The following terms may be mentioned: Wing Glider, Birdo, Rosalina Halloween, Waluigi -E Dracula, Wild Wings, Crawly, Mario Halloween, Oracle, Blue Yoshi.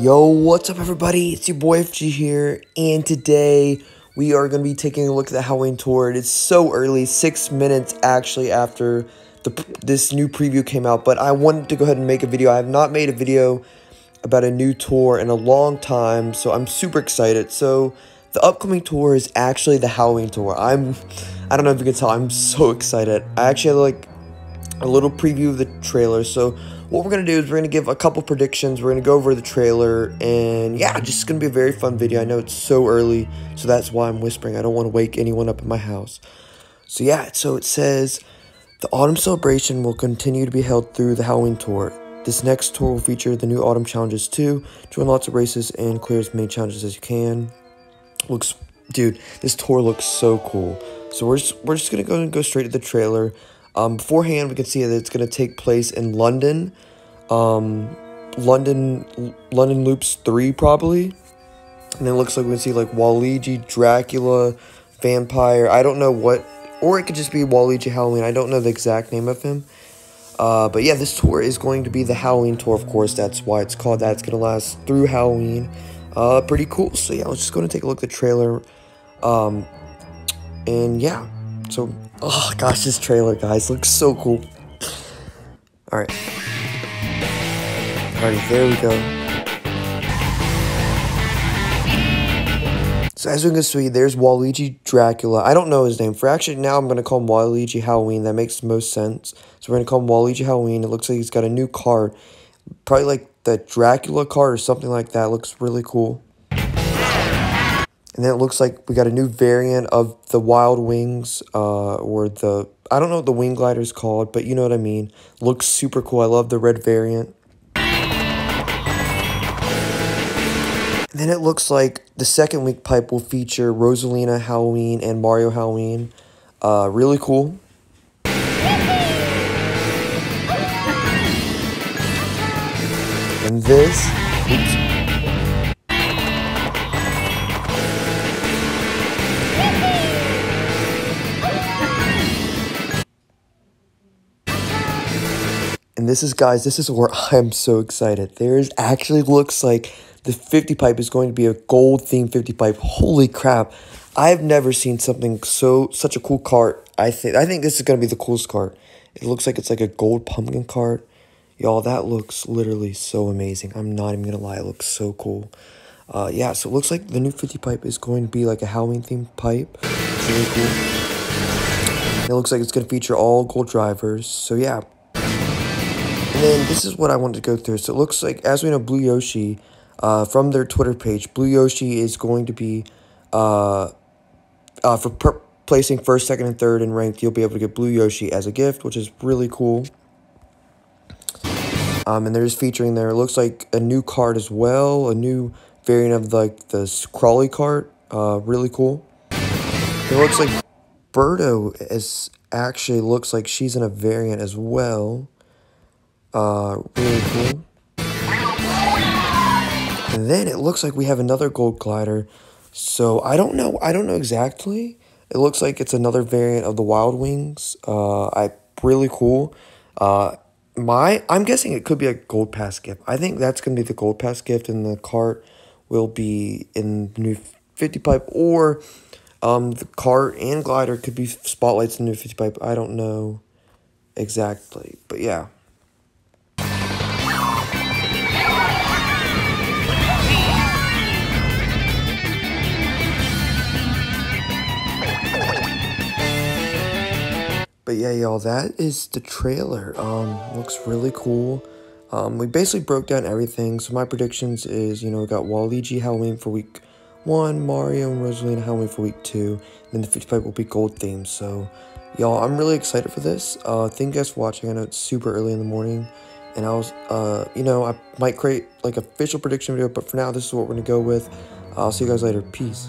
Yo, what's up everybody? It's your boy FG here, and today we are going to be taking a look at the Halloween tour. It's so early, 6 minutes actually after this new preview came out, but I wanted to go ahead and make a video. I have not made a video about a new tour in a long time, so I'm super excited. So the upcoming tour is actually the Halloween tour. I don't know if you can tell, I'm so excited. I actually had like a little preview of the trailer, so what we're going to do is we're going to give a couple predictions, we're going to go over the trailer, and yeah, just going to be a very fun video. I know it's so early, so that's why I'm whispering. I don't want to wake anyone up in my house. So yeah, so it says, the Autumn Celebration will continue to be held through the Halloween Tour. This next tour will feature the new Autumn Challenges too. Join lots of races and clear as many challenges as you can. Dude, this tour looks so cool. So we're just going to go straight to the trailer. Beforehand, we can see that it's going to take place in London, London Loops 3 probably, and it looks like we can see like Waluigi, Dracula, Vampire, I don't know what, or it could just be Waluigi Halloween, I don't know the exact name of him, but yeah, this tour is going to be the Halloween tour, of course, that's why it's called that. It's going to last through Halloween, pretty cool. So yeah, let's just go and take a look at the trailer, and yeah, so... Oh gosh, this trailer, guys, looks so cool. Alright. Alright, there we go. So as we can see, there's Waluigi Dracula. I don't know his name. For actually, now I'm going to call him Waluigi Halloween. That makes the most sense. So we're going to call him Waluigi Halloween. It looks like he's got a new card. Probably like the Dracula card or something like that. It looks really cool. And then it looks like we got a new variant of the Wild Wings, or the, I don't know what the Wing Glider is called, but you know what I mean. Looks super cool. I love the red variant. And then it looks like the second week pipe will feature Rosalina Halloween and Mario Halloween. Really cool. And this... Oops. And this is, guys, this is where I'm so excited. There's actually looks like the 50 pipe is going to be a gold themed 50 pipe. Holy crap. I've never seen something such a cool cart. I think this is going to be the coolest cart. It looks like it's like a gold pumpkin cart. Y'all, that looks literally so amazing. I'm not even going to lie. It looks so cool. Yeah, so it looks like the new 50 pipe is going to be like a Halloween themed pipe. It's really cool. It looks like it's going to feature all gold drivers. So yeah. And then this is what I wanted to go through. So it looks like, as we know, Blue Yoshi, from their Twitter page, Blue Yoshi is going to be, for placing first, second, and third in ranked, you'll be able to get Blue Yoshi as a gift, which is really cool. And they're just featuring there. It looks like a new card as well, a new variant of like this Crawly card. Really cool. It looks like Birdo is actually looks like she's in a variant as well. Really cool. And then it looks like we have another gold glider. So I don't know exactly. It looks like it's another variant of the Wild Wings. Really cool. I'm guessing it could be a gold pass gift. I think that's gonna be the gold pass gift, and the cart will be in the new 50 pipe, or the cart and glider could be spotlights in the new 50 pipe. I don't know exactly, but yeah. But yeah, y'all, that is the trailer. Looks really cool. We basically broke down everything. So my predictions is, you know, we got Waluigi Halloween for week 1, Mario and Rosalina Halloween for week 2, and then the 50 pipe will be gold themed. So, y'all, I'm really excited for this. Thank you guys for watching. I know it's super early in the morning, and I might create like official prediction video, but for now, this is what we're gonna go with. I'll see you guys later. Peace.